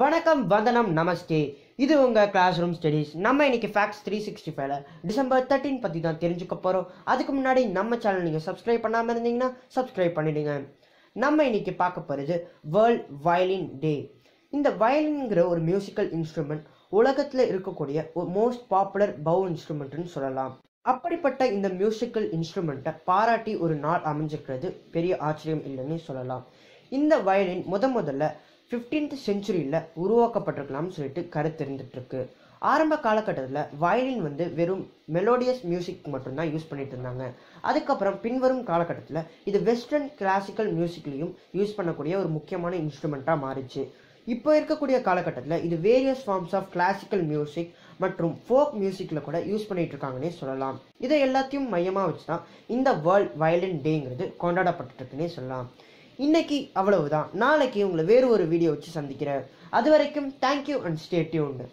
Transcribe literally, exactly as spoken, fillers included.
வணக்கம், வந்தனம், நமஸ்தே. இது உங்கள் கிளாஸ் ரூம் ஸ்டடீஸ். நம்ம இன்றைக்கி ஃபேக்ட்ஸ் த்ரீ சிக்ஸ்டி ஃபைவ்ல டிசம்பர் தேர்ட்டின் பற்றி தான் தெரிஞ்சுக்க போகிறோம். அதுக்கு முன்னாடி நம்ம சேனல் நீங்கள் சப்ஸ்கிரைப் பண்ணாமல் இருந்தீங்கன்னா சப்ஸ்கிரைப் பண்ணிவிடுங்க. நம்ம இன்றைக்கி பார்க்க போகிறது வேர்ல்ட் வயலின் டே. இந்த வயலின்கிற ஒரு மியூசிக்கல் இன்ஸ்ட்ருமெண்ட் உலகத்தில் இருக்கக்கூடிய ஒரு மோஸ்ட் பாப்புலர் பவுல் இன்ஸ்ட்ருமெண்ட்னு சொல்லலாம். அப்படிப்பட்ட இந்த மியூசிக்கல் இன்ஸ்ட்ருமெண்ட்டை பாராட்டி ஒரு நாள் அமைஞ்சிருக்கிறது பெரிய ஆச்சரியம் இல்லைன்னு சொல்லலாம். இந்த வயலின் முத முதல்ல ஃபிஃப்டீன்த் செஞ்சுரியில் உருவாக்கப்பட்டிருக்கலாம்னு சொல்லிட்டு கருத்து இருந்துகிட்ருக்கு. ஆரம்ப காலகட்டத்தில் வயலின் வந்து வெறும் மெலோடியஸ் மியூசிக் மட்டும்தான் யூஸ் பண்ணிகிட்டு இருந்தாங்க. அதுக்கப்புறம் பின்வரும் காலகட்டத்தில் இது வெஸ்டர்ன் கிளாசிக்கல் மியூசிக்லேயும் யூஸ் பண்ணக்கூடிய ஒரு முக்கியமான இன்ஸ்ட்ருமெண்ட்டாக மாறிச்சு. இப்போ இருக்கக்கூடிய காலகட்டத்தில் இது various forms of classical music மற்றும் ஃபோக் மியூசிக்கில் கூட யூஸ் பண்ணிகிட்டு இருக்காங்கன்னே சொல்லலாம். இதை எல்லாத்தையும் மையமாக வச்சு தான் இந்த வேர்ல்ட் வயலின் டேங்கிறது கொண்டாடப்பட்டுருக்குன்னே சொல்லலாம். இன்னைக்கு அவ்வளவுதான். நாளைக்கு உங்களை வேறு ஒரு வீடியோ வச்சு சந்திக்கிறேன். அது வரைக்கும் தேங்க்யூ அண்ட் ஸ்டே டியூன்ட்.